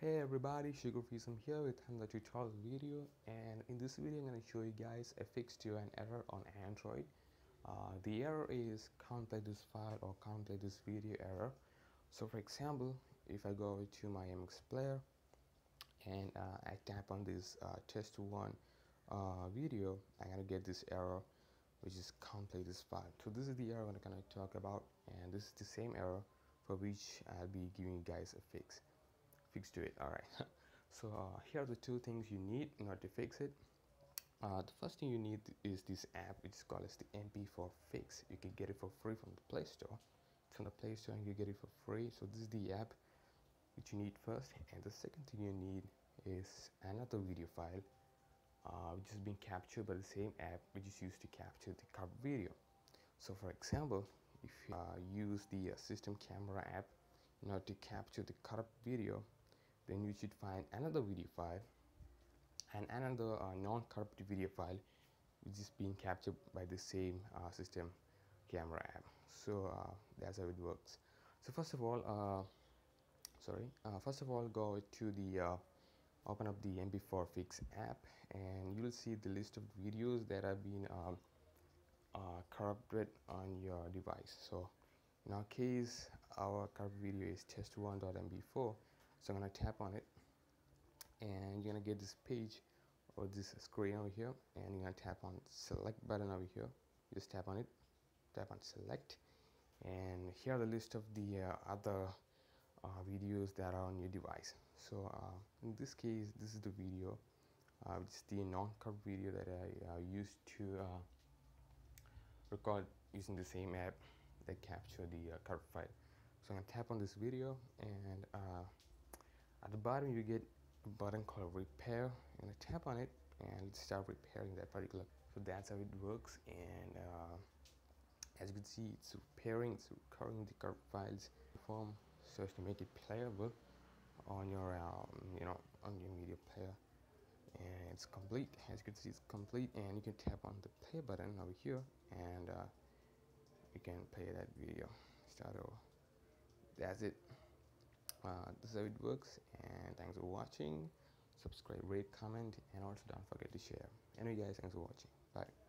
Hey everybody, SugarFree here with another tutorial video, and in this video I'm going to show you guys a fix to an error on Android. The error is can't play this file or can't play this video error. So for example, if I go over to my MX player and I tap on this test one video, I'm going to get this error which is can't play this file. So this is the error I'm going to talk about, and this is the same error for which I'll be giving you guys a fix to it. All right, so here are the two things you need in order to fix it. The first thing you need is this app, which is called as the MP4 Fix. You can get it for free from the Play Store. It's from the Play Store and you get it for free. So this is the app which you need first, and the second thing you need is another video file which is being captured by the same app, which is used to capture the cover video. So for example, if you use the system camera app in order to capture the corrupt video, then you should find another video file and another non-corrupt video file which is being captured by the same system camera app. So that's how it works. So first of all, go to the open up the MP4 Fix app, and you'll see the list of videos that have been corrupted on your device. So in our case, our cover video is test1.mp4, so I'm going to tap on it and you're going to get this page or this screen over here, and you're going to tap on select button over here. Just tap on it, tap on select, and here are the list of the other videos that are on your device. So in this case, this is the video, it's the non-cover video that I used to record using the same app that capture the curve file. So I'm gonna tap on this video, and at the bottom you get a button called repair, and I tap on it and start repairing that particular. So that's how it works, and as you can see, it's repairing, it's recovering the curve files form so as to make it playable on your on your media player. And it's complete, as you can see, it's complete, and you can tap on the play button over here and you can play that video, start over. That's it. This is how it works, and thanks for watching. Subscribe, rate, comment, and also don't forget to share. Anyway guys, thanks for watching. Bye.